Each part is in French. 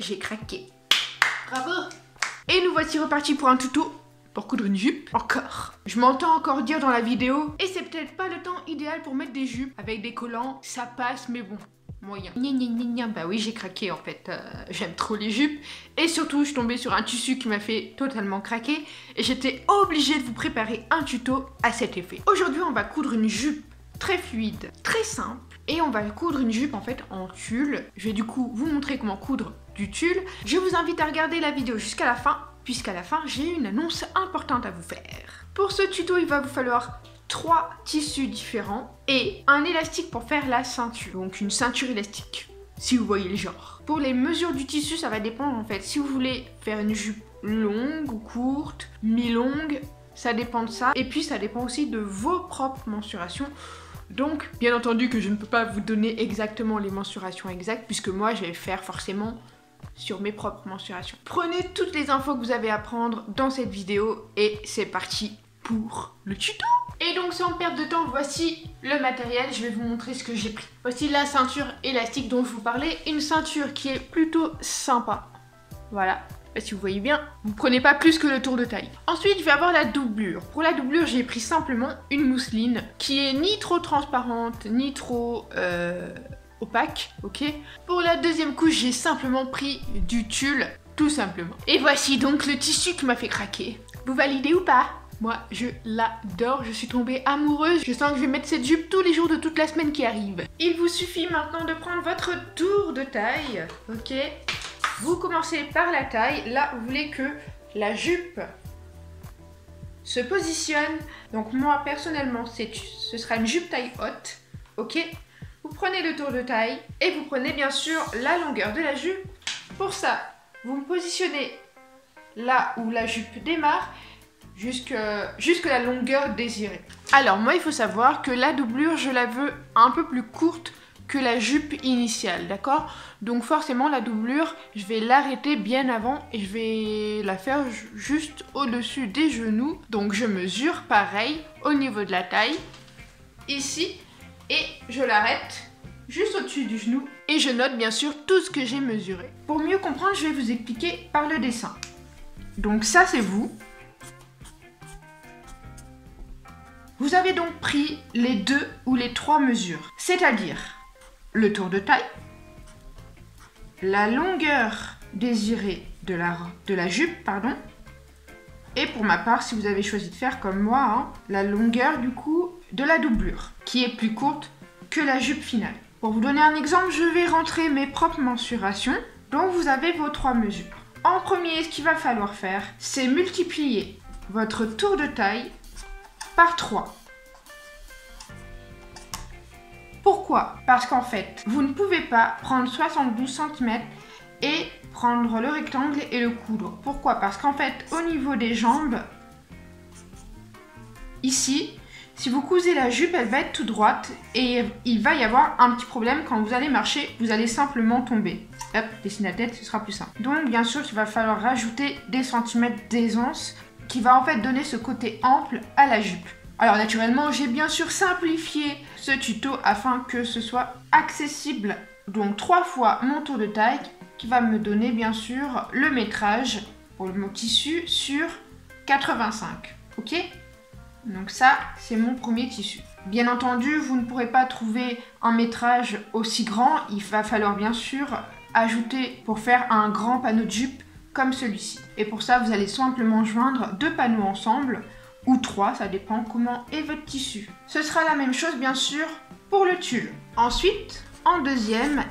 J'ai craqué. Bravo. Et nous voici repartis pour un tuto pour coudre une jupe. Encore. Je m'entends encore dire dans la vidéo, et c'est peut-être pas le temps idéal pour mettre des jupes avec des collants. Ça passe, mais bon. Moyen. Bah oui, j'ai craqué en fait. J'aime trop les jupes. Et surtout, je suis tombée sur un tissu qui m'a fait totalement craquer. Et j'étais obligée de vous préparer un tuto à cet effet. Aujourd'hui, on va coudre une jupe très fluide, très simple. Et on va coudre une jupe en fait en tulle. Je vais du coup vous montrer comment coudre du tulle. Je vous invite à regarder la vidéo jusqu'à la fin, puisqu'à la fin, j'ai une annonce importante à vous faire. Pour ce tuto, il va vous falloir 3 tissus différents et un élastique pour faire la ceinture, donc une ceinture élastique si vous voyez le genre. Pour les mesures du tissu, ça va dépendre en fait si vous voulez faire une jupe longue ou courte, mi-longue, ça dépend de ça, et puis ça dépend aussi de vos propres mensurations. Donc bien entendu que je ne peux pas vous donner exactement les mensurations exactes, puisque moi je vais faire forcément sur mes propres mensurations. Prenez toutes les infos que vous avez à prendre dans cette vidéo et c'est parti pour le tuto. Et donc sans perdre de temps, voici le matériel, je vais vous montrer ce que j'ai pris. Voici la ceinture élastique dont je vous parlais, une ceinture qui est plutôt sympa. Voilà, si vous voyez bien, vous prenez pas plus que le tour de taille. Ensuite, je vais avoir la doublure. Pour la doublure, j'ai pris simplement une mousseline qui est ni trop transparente, ni trop opaque, ok. Pour la deuxième couche, j'ai simplement pris du tulle, tout simplement. Et voici donc le tissu qui m'a fait craquer. Vous validez ou pas ? Moi, je l'adore, je suis tombée amoureuse. Je sens que je vais mettre cette jupe tous les jours de toute la semaine qui arrive. Il vous suffit maintenant de prendre votre tour de taille, ok. Vous commencez par la taille. Là, vous voulez que la jupe se positionne. Donc moi, personnellement, ce sera une jupe taille haute, ok. Vous prenez le tour de taille et vous prenez bien sûr la longueur de la jupe. Pour ça, vous me positionnez là où la jupe démarre, jusqu'à la longueur désirée. Alors moi, il faut savoir que la doublure, je la veux un peu plus courte que la jupe initiale, d'accord? Donc forcément, la doublure, je vais l'arrêter bien avant et je vais la faire juste au-dessus des genoux. Donc je mesure pareil au niveau de la taille, ici, et je l'arrête juste au-dessus du genou. Et je note bien sûr tout ce que j'ai mesuré. Pour mieux comprendre, je vais vous expliquer par le dessin. Donc ça, c'est vous. Vous avez donc pris les 2 ou les 3 mesures, c'est-à-dire le tour de taille, la longueur désirée de la jupe, pardon, et pour ma part, si vous avez choisi de faire comme moi, hein, la longueur du coup de la doublure, qui est plus courte que la jupe finale. Pour vous donner un exemple, je vais rentrer mes propres mensurations, donc vous avez vos 3 mesures. En premier, ce qu'il va falloir faire, c'est multiplier votre tour de taille par 3. Pourquoi? Parce qu'en fait, vous ne pouvez pas prendre 72 cm et prendre le rectangle et le coudre. Pourquoi? Parce qu'en fait, au niveau des jambes, ici, si vous cousez la jupe, elle va être toute droite et il va y avoir un petit problème quand vous allez marcher, vous allez simplement tomber. Hop, dessine la tête, ce sera plus simple. Donc, bien sûr, il va falloir rajouter des centimètres d'aisance, qui va en fait donner ce côté ample à la jupe. Alors naturellement, j'ai bien sûr simplifié ce tuto afin que ce soit accessible. Donc 3 fois mon tour de taille qui va me donner bien sûr le métrage pour mon tissu sur 85. Ok? Donc ça, c'est mon premier tissu. Bien entendu, vous ne pourrez pas trouver un métrage aussi grand. Il va falloir bien sûr ajouter pour faire un grand panneau de jupe comme celui-ci. Et pour ça, vous allez simplement joindre 2 panneaux ensemble, ou 3, ça dépend comment est votre tissu. Ce sera la même chose, bien sûr, pour le tulle. Ensuite, en deuxième,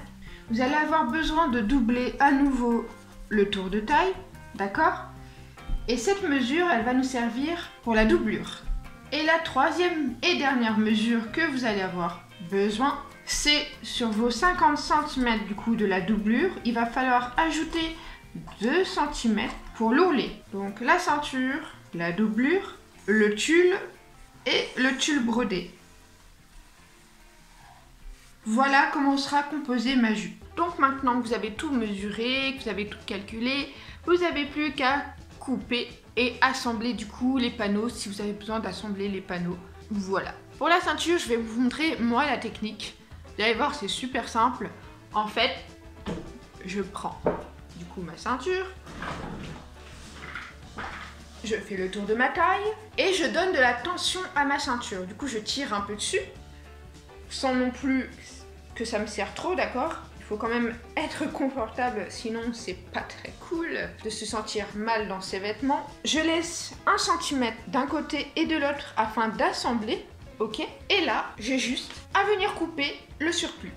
vous allez avoir besoin de doubler à nouveau le tour de taille, d'accord? Et cette mesure, elle va nous servir pour la doublure. Et la troisième et dernière mesure que vous allez avoir besoin, c'est sur vos 50 cm du coup de la doublure, il va falloir ajouter 2 cm pour l'ourlet. Donc la ceinture, la doublure, le tulle et le tulle brodé. Voilà comment sera composée ma jupe. Donc maintenant que vous avez tout mesuré, que vous avez tout calculé, vous n'avez plus qu'à couper et assembler du coup les panneaux si vous avez besoin d'assembler les panneaux. Voilà. Pour la ceinture, je vais vous montrer moi la technique. Vous allez voir, c'est super simple. En fait, je prends du coup ma ceinture. Je fais le tour de ma taille et je donne de la tension à ma ceinture. Du coup, je tire un peu dessus, sans non plus que ça me serre trop, d'accord? Il faut quand même être confortable, sinon c'est pas très cool de se sentir mal dans ses vêtements. Je laisse 1 cm d'un côté et de l'autre afin d'assembler, ok? Et là, j'ai juste à venir couper le surplus.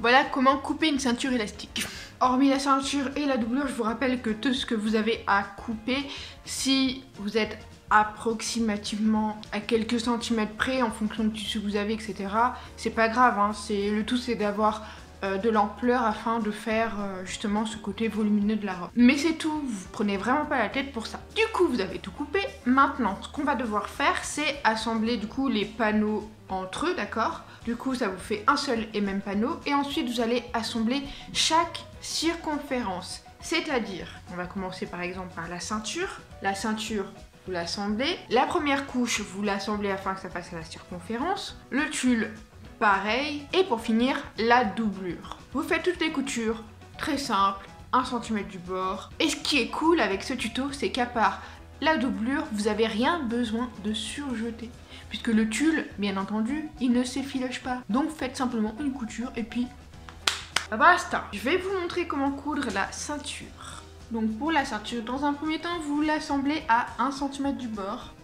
Voilà comment couper une ceinture élastique. Hormis la ceinture et la doublure, je vous rappelle que tout ce que vous avez à couper, si vous êtes approximativement à quelques centimètres près en fonction du tissu que vous avez, etc., c'est pas grave, hein, le tout c'est d'avoir de l'ampleur afin de faire justement ce côté volumineux de la robe. Mais c'est tout, vous prenez vraiment pas la tête pour ça. Du coup, vous avez tout coupé. Maintenant, ce qu'on va devoir faire, c'est assembler du coup les panneaux entre eux, d'accord? Du coup, ça vous fait un seul et même panneau. Et ensuite, vous allez assembler chaque circonférence. C'est-à-dire, on va commencer par exemple par la ceinture. La ceinture, vous l'assemblez. La première couche, vous l'assemblez afin que ça fasse à la circonférence. Le tulle, pareil. Et pour finir, la doublure. Vous faites toutes les coutures, très simple, 1 cm du bord. Et ce qui est cool avec ce tuto, c'est qu'à part la doublure, vous n'avez rien besoin de surjeter. Puisque le tulle, bien entendu, il ne s'effiloche pas. Donc faites simplement une couture et puis basta. Je vais vous montrer comment coudre la ceinture. Donc pour la ceinture, dans un premier temps, vous l'assemblez à 1 cm du bord.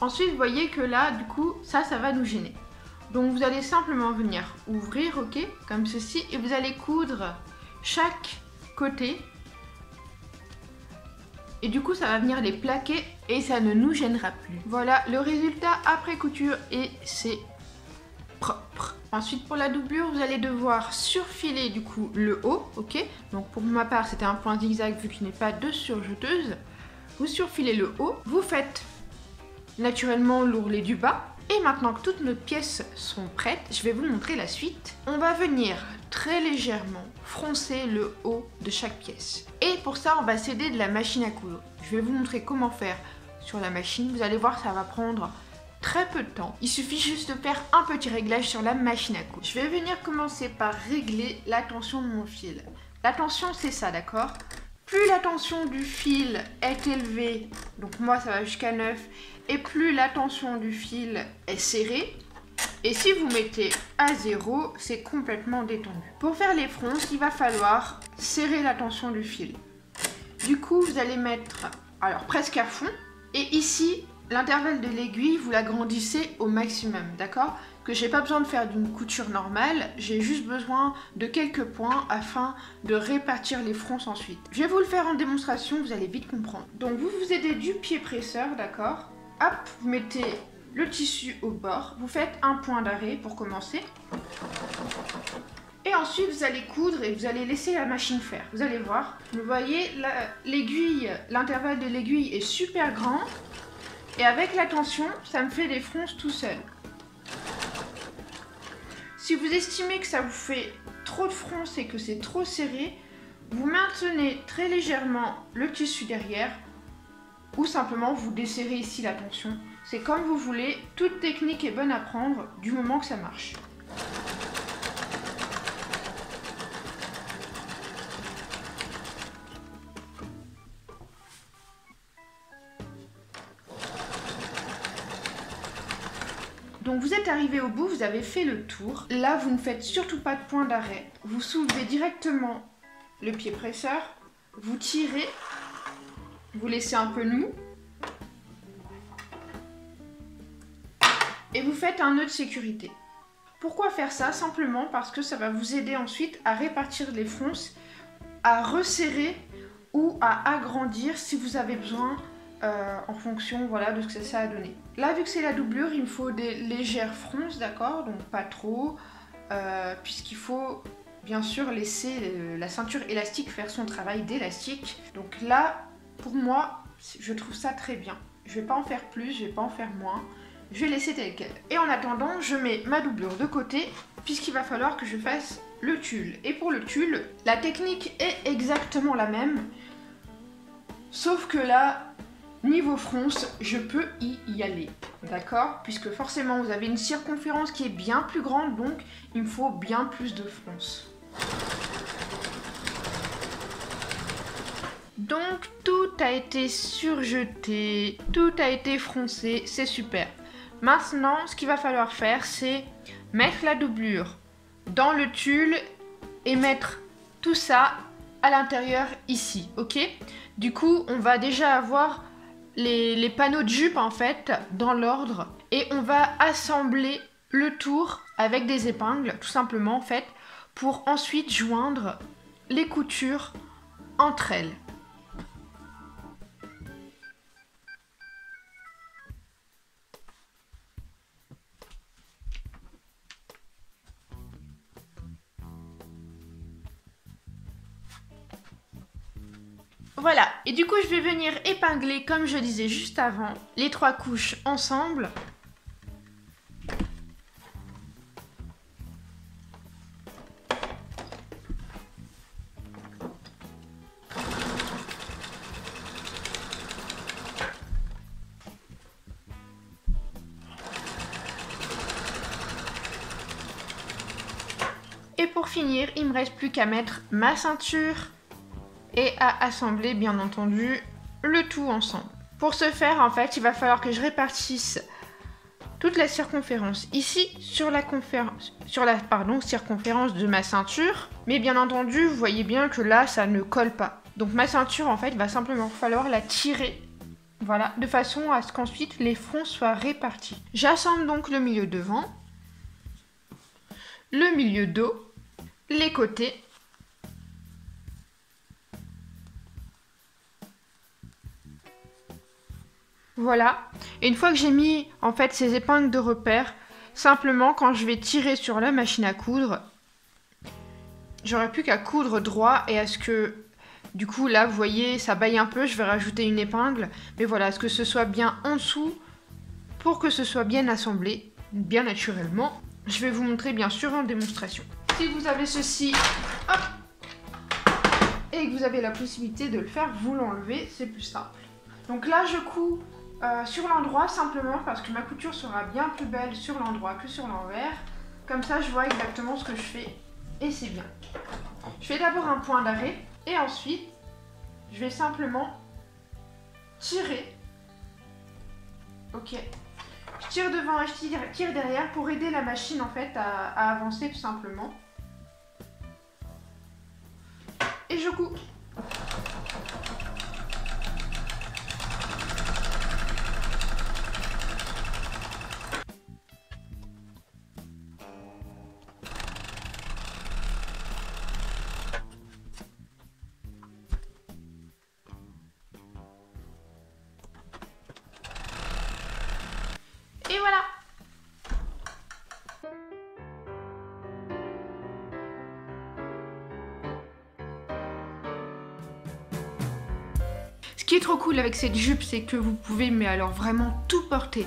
Ensuite, vous voyez que là, du coup, ça va nous gêner. Donc vous allez simplement venir ouvrir, ok, comme ceci, et vous allez coudre chaque côté. Et du coup, ça va venir les plaquer et ça ne nous gênera plus. Voilà le résultat après couture et c'est propre. Ensuite, pour la doublure, vous allez devoir surfiler du coup le haut, ok. Donc pour ma part, c'était un point zigzag vu qu'il n'y a pas de surjeteuse. Vous surfilez le haut, vous faites naturellement l'ourlet du bas. Et maintenant que toutes nos pièces sont prêtes, je vais vous montrer la suite. On va venir très légèrement froncer le haut de chaque pièce. Et pour ça, on va s'aider de la machine à coudre. Je vais vous montrer comment faire sur la machine. Vous allez voir, ça va prendre très peu de temps. Il suffit juste de faire un petit réglage sur la machine à coudre. Je vais venir commencer par régler la tension de mon fil. La tension, c'est ça, d'accord? Plus la tension du fil est élevée, donc moi ça va jusqu'à 9, et plus la tension du fil est serrée, et si vous mettez à 0, c'est complètement détendu. Pour faire les fronces, il va falloir serrer la tension du fil. Du coup, vous allez mettre alors presque à fond, et ici, l'intervalle de l'aiguille, vous l'agrandissez au maximum, d'accord? Que j'ai pas besoin de faire d'une couture normale, j'ai juste besoin de quelques points afin de répartir les fronces ensuite. Je vais vous le faire en démonstration, vous allez vite comprendre. Donc vous vous aidez du pied presseur, d'accord? Hop, vous mettez le tissu au bord, vous faites un point d'arrêt pour commencer. Et ensuite, vous allez coudre et vous allez laisser la machine faire. Vous allez voir, vous voyez, l'aiguille, l'intervalle de l'aiguille est super grand. Et avec la tension, ça me fait des fronces tout seul. Si vous estimez que ça vous fait trop de fronces et que c'est trop serré, vous maintenez très légèrement le tissu derrière ou simplement vous desserrez ici la tension. C'est comme vous voulez, toute technique est bonne à prendre du moment que ça marche. Donc vous êtes arrivé au bout, vous avez fait le tour. Là, vous ne faites surtout pas de point d'arrêt. Vous soulevez directement le pied presseur, vous tirez, vous laissez un peu mou. Et vous faites un nœud de sécurité. Pourquoi faire ça? Simplement parce que ça va vous aider ensuite à répartir les fronces, à resserrer ou à agrandir si vous avez besoin. En fonction voilà, de ce que ça a donné. Là, vu que c'est la doublure, il me faut des légères fronces, d'accord? Donc pas trop, puisqu'il faut bien sûr laisser la ceinture élastique faire son travail d'élastique. Donc là, pour moi, je trouve ça très bien. Je vais pas en faire plus, je vais pas en faire moins. Je vais laisser tel quel. Et en attendant, je mets ma doublure de côté, puisqu'il va falloir que je fasse le tulle. Et pour le tulle, la technique est exactement la même, sauf que là, niveau fronce, je peux y aller. d'accord? Puisque forcément vous avez une circonférence qui est bien plus grande, donc il me faut bien plus de fronces. Donc tout a été surjeté, tout a été froncé, c'est super. Maintenant, ce qu'il va falloir faire, c'est mettre la doublure dans le tulle et mettre tout ça à l'intérieur ici, ok? Du coup, on va déjà avoir les panneaux de jupe en fait dans l'ordre et on va assembler le tour avec des épingles, tout simplement en fait, pour ensuite joindre les coutures entre elles. Voilà, et du coup je vais venir épingler, comme je disais juste avant, les trois couches ensemble. Et pour finir, il me reste plus qu'à mettre ma ceinture et à assembler bien entendu le tout ensemble. Pour ce faire, en fait, il va falloir que je répartisse toute la circonférence ici sur la, circonférence de ma ceinture, mais bien entendu vous voyez bien que là ça ne colle pas, donc ma ceinture en fait va simplement falloir la tirer, voilà, de façon à ce qu'ensuite les fronts soient répartis. J'assemble donc le milieu devant, le milieu dos, les côtés, voilà, et une fois que j'ai mis en fait ces épingles de repère, simplement quand je vais tirer sur la machine à coudre, j'aurais plus qu'à coudre droit et à ce que, du coup là vous voyez ça baille un peu, je vais rajouter une épingle, mais voilà, à ce que ce soit bien en dessous pour que ce soit bien assemblé, bien naturellement. Je vais vous montrer bien sûr en démonstration. Si vous avez ceci, hop, et que vous avez la possibilité de le faire, vous l'enlevez, c'est plus simple. Donc là je couds sur l'endroit simplement parce que ma couture sera bien plus belle sur l'endroit que sur l'envers. Comme ça je vois exactement ce que je fais et c'est bien. Je fais d'abord un point d'arrêt et ensuite je vais simplement tirer. Ok. Je tire devant et je tire derrière pour aider la machine en fait à avancer tout simplement. Et je couds. Ce qui est trop cool avec cette jupe, c'est que vous pouvez, mais alors vraiment tout porter.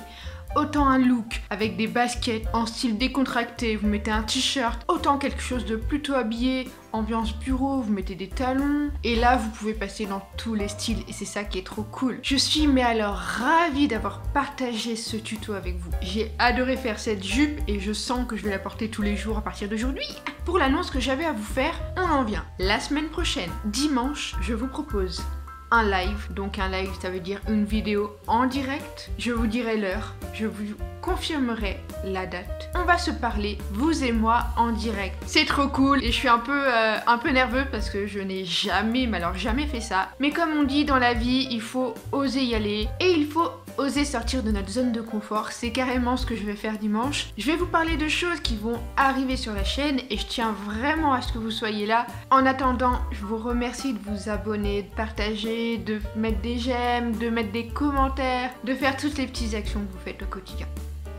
Autant un look avec des baskets en style décontracté, vous mettez un t-shirt, autant quelque chose de plutôt habillé, ambiance bureau, vous mettez des talons. Et là, vous pouvez passer dans tous les styles et c'est ça qui est trop cool. Je suis, mais alors ravie d'avoir partagé ce tuto avec vous. J'ai adoré faire cette jupe et je sens que je vais la porter tous les jours à partir d'aujourd'hui. Pour l'annonce que j'avais à vous faire, on en vient. La semaine prochaine, dimanche, je vous propose un live, donc un live ça veut dire une vidéo en direct. Je vous dirai l'heure, je vous confirmerai la date. On va se parler, vous et moi, en direct. C'est trop cool et je suis un peu nerveux parce que je n'ai jamais, mais alors jamais fait ça. Mais comme on dit dans la vie, il faut oser y aller et il faut oser sortir de notre zone de confort. C'est carrément ce que je vais faire dimanche. Je vais vous parler de choses qui vont arriver sur la chaîne et je tiens vraiment à ce que vous soyez là. En attendant, je vous remercie de vous abonner, de partager, de mettre des j'aime, de mettre des commentaires, de faire toutes les petites actions que vous faites au quotidien.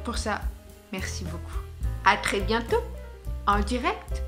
Pour ça, merci beaucoup. À très bientôt en direct.